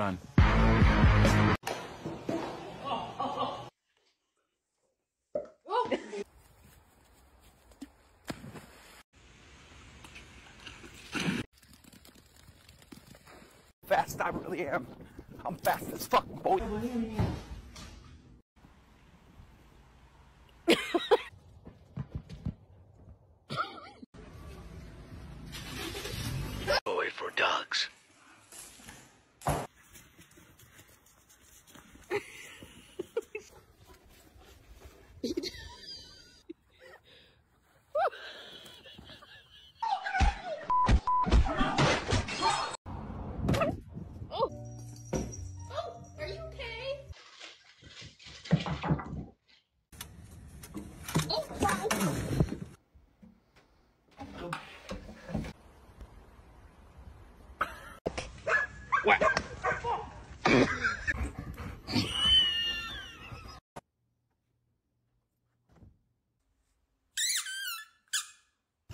Run. Fast, I really am. I'm fast as fuck, boy. Boy for dogs. What?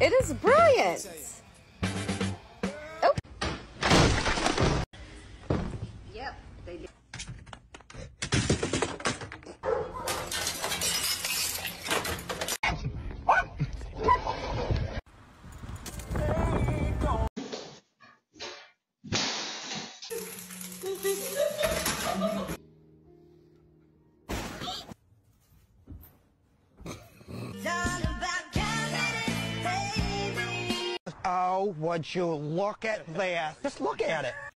It is brilliant! Oh. Yep, they did. Oh, would you look at that? Just look at it.